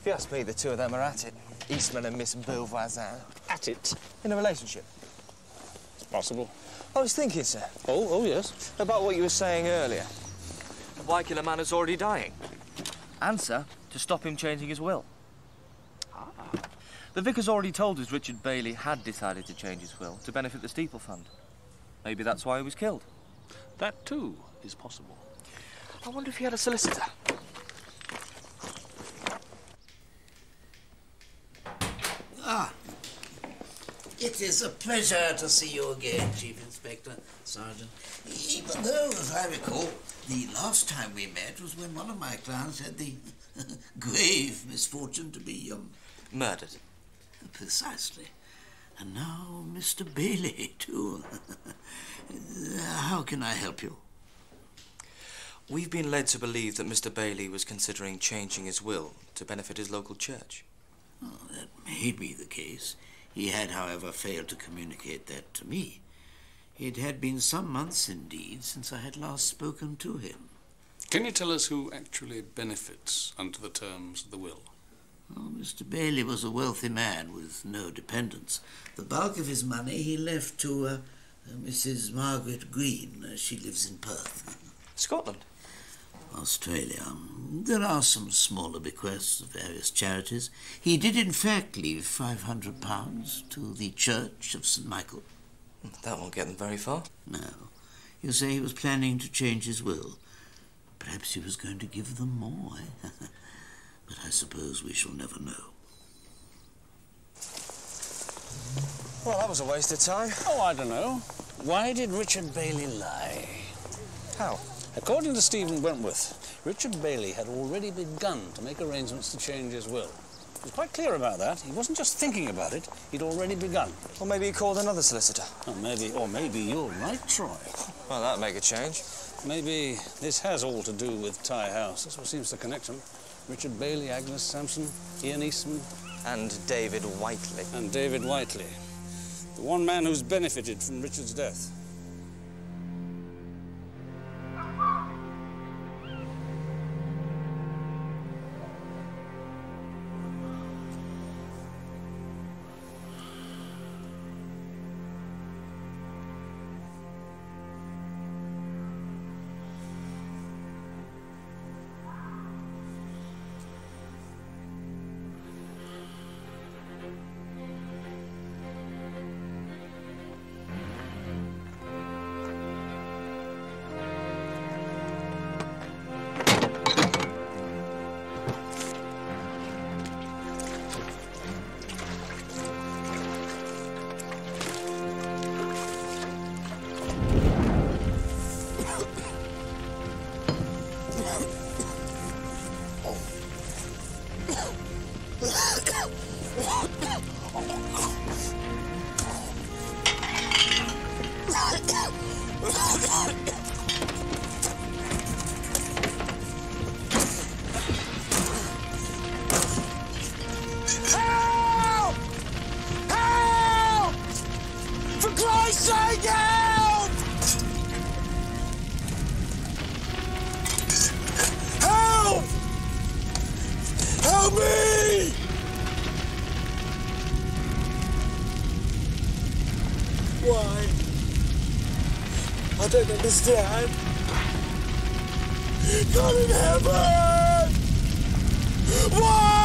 If you ask me, the two of them are at it. Eastman and Miss Beauvoisin. At it? In a relationship. It's possible. I was thinking, sir. Oh, yes. About what you were saying earlier. The Wycular man is already dying. And, sir, to stop him changing his will. Ah. The vicar's already told us Richard Bailey had decided to change his will to benefit the Steeple Fund. Maybe that's why he was killed. That, too, is possible. I wonder if he had a solicitor. Ah. It is a pleasure to see you again, Chief Inspector, Sergeant. Even though, as I recall, the last time we met was when one of my clients had the grave misfortune to be murdered. Precisely. And now Mr. Bailey, too. How can I help you? We've been led to believe that Mr. Bailey was considering changing his will to benefit his local church. Oh, that may be the case. He had, however, failed to communicate that to me. It had been some months, indeed, since I had last spoken to him. Can you tell us who actually benefits under the terms of the will? Oh, Mr. Bailey was a wealthy man with no dependents. The bulk of his money he left to Mrs. Margaret Green. She lives in Perth. Scotland? Australia. There are some smaller bequests of various charities. He did, in fact, leave £500 to the Church of St. Michael. That won't get them very far. No. You say he was planning to change his will. Perhaps he was going to give them more, eh? But I suppose we shall never know. Well, that was a waste of time. Oh, I don't know. Why did Richard Bailey lie? How? According to Stephen Wentworth, Richard Bailey had already begun to make arrangements to change his will. He was quite clear about that. He wasn't just thinking about it. He'd already begun. Or maybe he called another solicitor. Or maybe you're right, Troy. Well, that'd make a change. Maybe this has all to do with Ty House. That's what seems to connect them. Richard Bailey, Agnes Sampson, Ian Eastman. And David Whiteley. The one man who's benefited from Richard's death. I don't understand. God in heaven! Why?